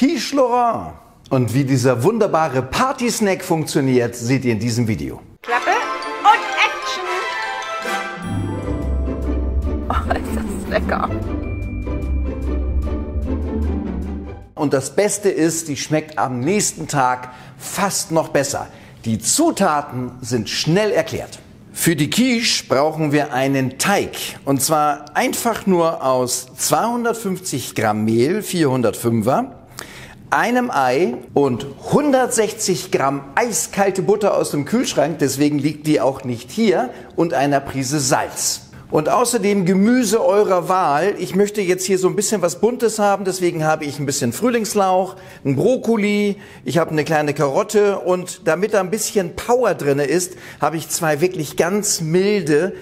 Quiche Lorraine. Und wie dieser wunderbare Party-Snack funktioniert, seht ihr in diesem Video. Klappe und Action! Oh, ist das lecker! Und das Beste ist, die schmeckt am nächsten Tag fast noch besser. Die Zutaten sind schnell erklärt. Für die Quiche brauchen wir einen Teig, und zwar einfach nur aus 250 Gramm Mehl, 405er, einem Ei und 160 Gramm eiskalte Butter aus dem Kühlschrank, deswegen liegt die auch nicht hier, und einer Prise Salz. Und außerdem Gemüse eurer Wahl. Ich möchte jetzt hier so ein bisschen was Buntes haben, deswegen habe ich ein bisschen Frühlingslauch, einen Brokkoli, ich habe eine kleine Karotte, und damit da ein bisschen Power drin ist, habe ich zwei wirklich ganz milde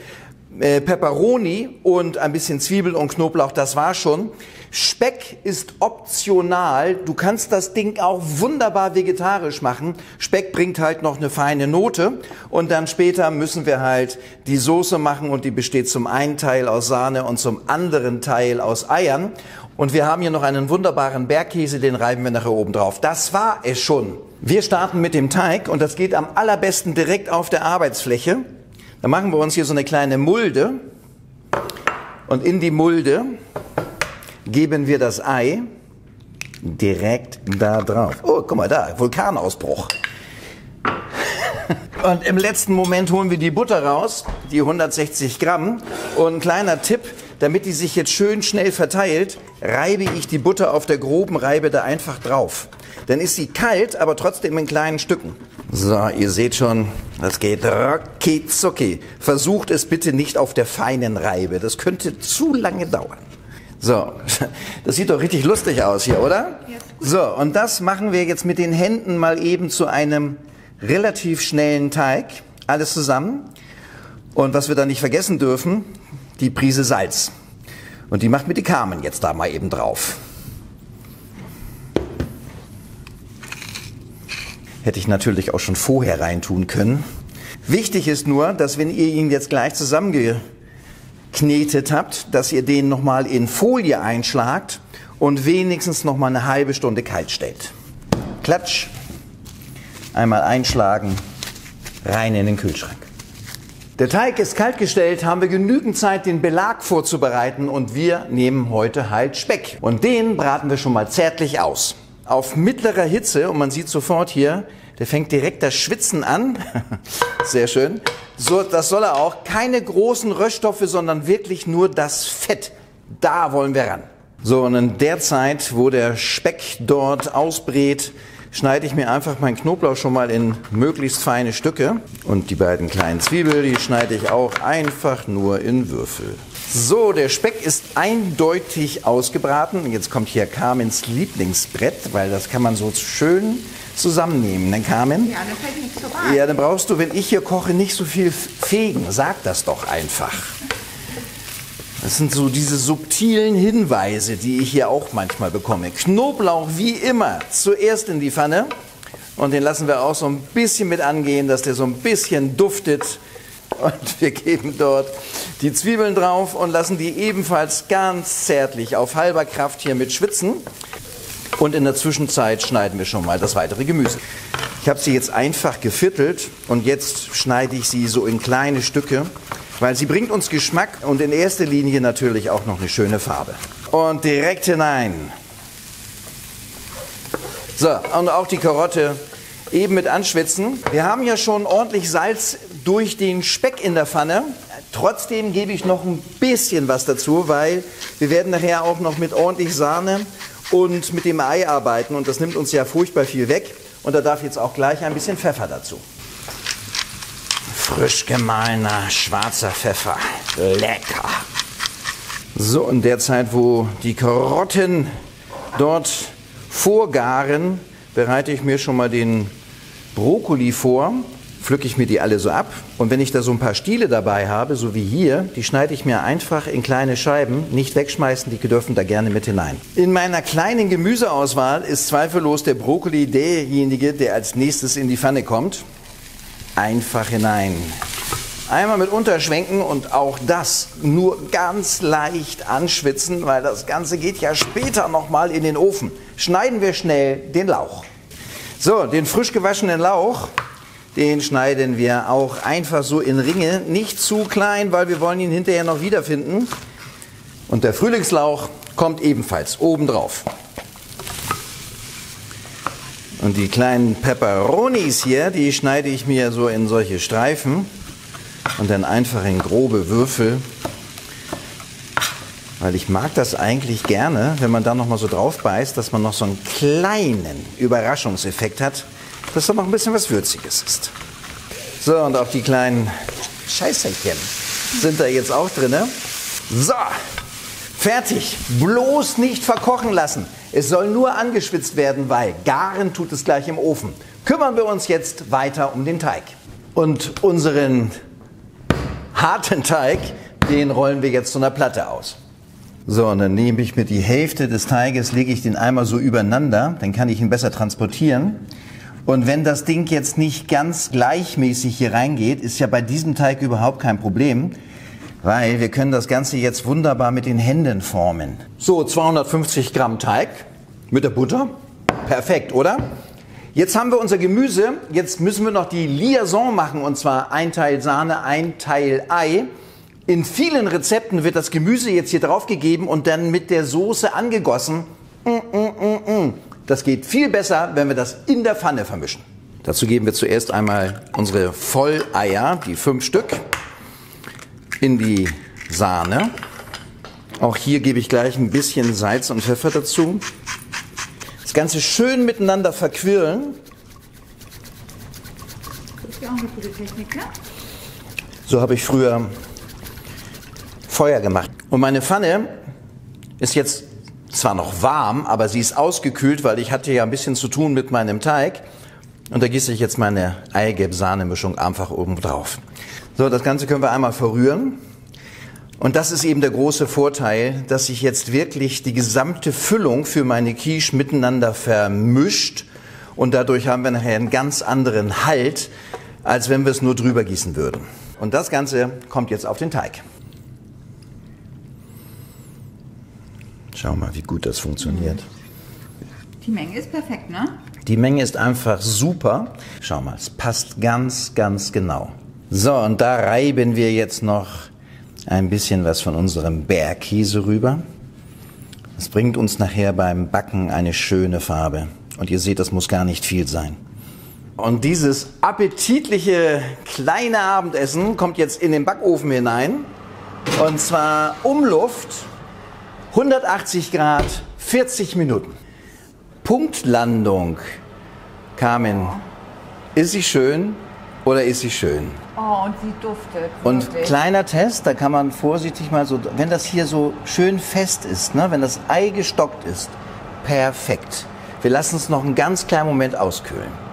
Peperoni und ein bisschen Zwiebeln und Knoblauch, das war schon. Speck ist optional, du kannst das Ding auch wunderbar vegetarisch machen. Speck bringt halt noch eine feine Note, und dann später müssen wir halt die Soße machen, und die besteht zum einen Teil aus Sahne und zum anderen Teil aus Eiern. Und wir haben hier noch einen wunderbaren Bergkäse, den reiben wir nachher oben drauf. Das war es schon. Wir starten mit dem Teig, und das geht am allerbesten direkt auf der Arbeitsfläche. Dann machen wir uns hier so eine kleine Mulde, und in die Mulde geben wir das Ei direkt da drauf. Oh, guck mal da, Vulkanausbruch. Und im letzten Moment holen wir die Butter raus, die 160 Gramm. Und ein kleiner Tipp, damit die sich jetzt schön schnell verteilt, reibe ich die Butter auf der groben Reibe da einfach drauf. Dann ist sie kalt, aber trotzdem in kleinen Stücken. So, ihr seht schon, das geht rucki zucki. Versucht es bitte nicht auf der feinen Reibe, das könnte zu lange dauern. So, das sieht doch richtig lustig aus hier, oder? So, und das machen wir jetzt mit den Händen mal eben zu einem relativ schnellen Teig. Alles zusammen. Und was wir da nicht vergessen dürfen, die Prise Salz. Und die macht mir die Carmen jetzt da mal eben drauf. Hätte ich natürlich auch schon vorher reintun können. Wichtig ist nur, dass wenn ihr ihn jetzt gleich zusammengeknetet habt, dass ihr den nochmal in Folie einschlagt und wenigstens nochmal eine halbe Stunde kalt stellt. Klatsch, einmal einschlagen, rein in den Kühlschrank. Der Teig ist kaltgestellt, haben wir genügend Zeit, den Belag vorzubereiten, und wir nehmen heute halt Speck. Und den braten wir schon mal zärtlich aus. Auf mittlerer Hitze, und man sieht sofort hier, der fängt direkt das Schwitzen an. Sehr schön. So, das soll er auch. Keine großen Röststoffe, sondern wirklich nur das Fett. Da wollen wir ran. So, und in der Zeit, wo der Speck dort ausbrät, schneide ich mir einfach meinen Knoblauch schon mal in möglichst feine Stücke. Und die beiden kleinen Zwiebeln, die schneide ich auch einfach nur in Würfel. So, der Speck ist eindeutig ausgebraten. Jetzt kommt hier Carmens Lieblingsbrett, weil das kann man so schön zusammennehmen, ne Carmen? Ja, dann fällt nichts so rein. Ja, dann brauchst du, wenn ich hier koche, nicht so viel fegen. Sag das doch einfach. Das sind so diese subtilen Hinweise, die ich hier auch manchmal bekomme. Knoblauch wie immer zuerst in die Pfanne, und den lassen wir auch so ein bisschen mit angehen, dass der so ein bisschen duftet. Und wir geben dort die Zwiebeln drauf und lassen die ebenfalls ganz zärtlich auf halber Kraft hier mit schwitzen. Und in der Zwischenzeit schneiden wir schon mal das weitere Gemüse. Ich habe sie jetzt einfach geviertelt, und jetzt schneide ich sie so in kleine Stücke, weil sie bringt uns Geschmack und in erster Linie natürlich auch noch eine schöne Farbe. Und direkt hinein. So, und auch die Karotte eben mit anschwitzen. Wir haben ja schon ordentlich Salz durch den Speck in der Pfanne. Trotzdem gebe ich noch ein bisschen was dazu, weil wir werden nachher auch noch mit ordentlich Sahne und mit dem Ei arbeiten, und das nimmt uns ja furchtbar viel weg. Und da darf jetzt auch gleich ein bisschen Pfeffer dazu. Frisch gemahlener schwarzer Pfeffer. Lecker! So, in der Zeit, wo die Karotten dort vorgaren, bereite ich mir schon mal den Brokkoli vor. Pflücke ich mir die alle so ab, und wenn ich da so ein paar Stiele dabei habe, so wie hier, die schneide ich mir einfach in kleine Scheiben, nicht wegschmeißen, die dürfen da gerne mit hinein. In meiner kleinen Gemüseauswahl ist zweifellos der Brokkoli derjenige, der als nächstes in die Pfanne kommt. Einfach hinein. Einmal mit unterschwenken und auch das nur ganz leicht anschwitzen, weil das Ganze geht ja später nochmal in den Ofen. schneiden wir schnell den Lauch. So, den frisch gewaschenen Lauch, den schneiden wir auch einfach so in Ringe. Nicht zu klein, weil wir wollen ihn hinterher noch wiederfinden. Und der Frühlingslauch kommt ebenfalls obendrauf. Und die kleinen Peperonis hier, die schneide ich mir so in solche Streifen und dann einfach in grobe Würfel. Weil ich mag das eigentlich gerne, wenn man da nochmal so drauf beißt, dass man noch so einen kleinen Überraschungseffekt hat, dass da noch ein bisschen was Würziges ist. So, und auch die kleinen Scheißerchen sind da jetzt auch drin. So, fertig. Bloß nicht verkochen lassen. Es soll nur angeschwitzt werden, weil garen tut es gleich im Ofen. Kümmern wir uns jetzt weiter um den Teig. Und unseren harten Teig, den rollen wir jetzt zu einer Platte aus. So, und dann nehme ich mir die Hälfte des Teiges, lege ich den einmal so übereinander, dann kann ich ihn besser transportieren. Und wenn das Ding jetzt nicht ganz gleichmäßig hier reingeht, ist ja bei diesem Teig überhaupt kein Problem, weil wir können das Ganze jetzt wunderbar mit den Händen formen. So, 250 Gramm Teig mit der Butter. Perfekt, oder? Jetzt haben wir unser Gemüse, jetzt müssen wir noch die Liaison machen, und zwar ein Teil Sahne, ein Teil Ei. In vielen Rezepten wird das Gemüse jetzt hier drauf gegeben und dann mit der Soße angegossen. Das geht viel besser, wenn wir das in der Pfanne vermischen. Dazu geben wir zuerst einmal unsere Volleier, die 5 Stück, in die Sahne. Auch hier gebe ich gleich ein bisschen Salz und Pfeffer dazu. Das Ganze schön miteinander verquirlen. Das ist ja auch eine gute Technik, ne? So habe ich früher Feuer gemacht. Und meine Pfanne ist jetzt zwar noch warm, aber sie ist ausgekühlt, weil ich hatte ja ein bisschen zu tun mit meinem Teig. Und da gieße ich jetzt meine Eigelb-Sahne-Mischung einfach oben drauf. So, das Ganze können wir einmal verrühren. Und das ist eben der große Vorteil, dass ich jetzt wirklich die gesamte Füllung für meine Quiche miteinander vermischt. Und dadurch haben wir nachher einen ganz anderen Halt, als wenn wir es nur drüber gießen würden. Und das Ganze kommt jetzt auf den Teig. Schau mal, wie gut das funktioniert. Die Menge ist perfekt, ne? Die Menge ist einfach super. Schau mal, es passt ganz, ganz genau. So, und da reiben wir jetzt noch ein bisschen was von unserem Bergkäse rüber. Das bringt uns nachher beim Backen eine schöne Farbe. Und ihr seht, das muss gar nicht viel sein. Und dieses appetitliche kleine Abendessen kommt jetzt in den Backofen hinein. Und zwar Umluft. 180 Grad, 40 Minuten. Punktlandung. Carmen, oh. Ist sie schön oder ist sie schön? Oh, und sie duftet. Und wirklich. Kleiner Test, da kann man vorsichtig mal so, wenn das hier so schön fest ist, ne, wenn das Ei gestockt ist, perfekt. Wir lassen es noch einen ganz kleinen Moment auskühlen.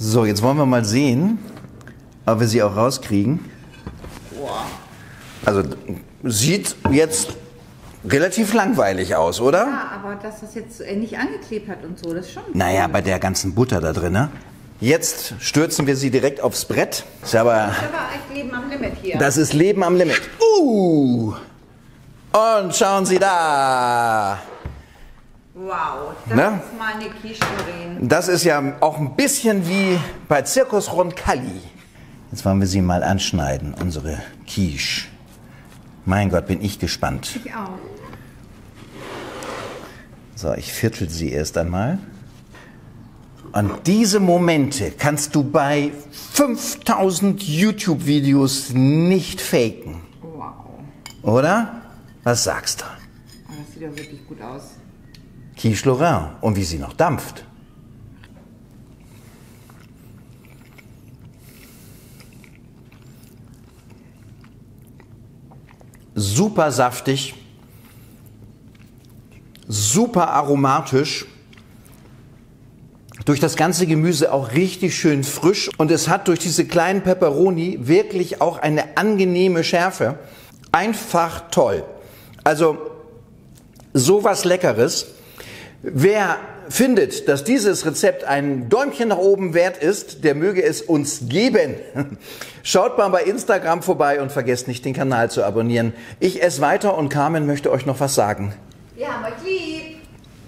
So, jetzt wollen wir mal sehen, ob wir sie auch rauskriegen. Also, sieht jetzt relativ langweilig aus, oder? Ja, aber dass das jetzt nicht angeklebt hat und so, das ist schon... Naja, bei der ganzen Butter da drin, ne? Jetzt stürzen wir sie direkt aufs Brett. Ist aber, das ist aber Leben am Limit hier. Das ist Leben am Limit. Und schauen Sie da! Wow, das ist mal eine Quiche Lorraine. Das ist ja auch ein bisschen wie bei Zirkus Roncalli. Jetzt wollen wir sie mal anschneiden, unsere Quiche. Mein Gott, bin ich gespannt. Ich auch. So, ich viertel sie erst einmal. Und diese Momente kannst du bei 5000 YouTube-Videos nicht faken. Wow. Oder? Was sagst du? Das sieht ja wirklich gut aus. Quiche Lorraine und wie sie noch dampft. Super saftig, super aromatisch, durch das ganze Gemüse auch richtig schön frisch und es hat durch diese kleinen Peperoni wirklich auch eine angenehme Schärfe. Einfach toll. Also sowas Leckeres. Wer findet, dass dieses Rezept ein Däumchen nach oben wert ist, der möge es uns geben. Schaut mal bei Instagram vorbei und vergesst nicht, den Kanal zu abonnieren. Ich esse weiter und Carmen möchte euch noch was sagen. Wir haben euch lieb.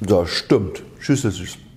Das stimmt. Tschüss, tschüss.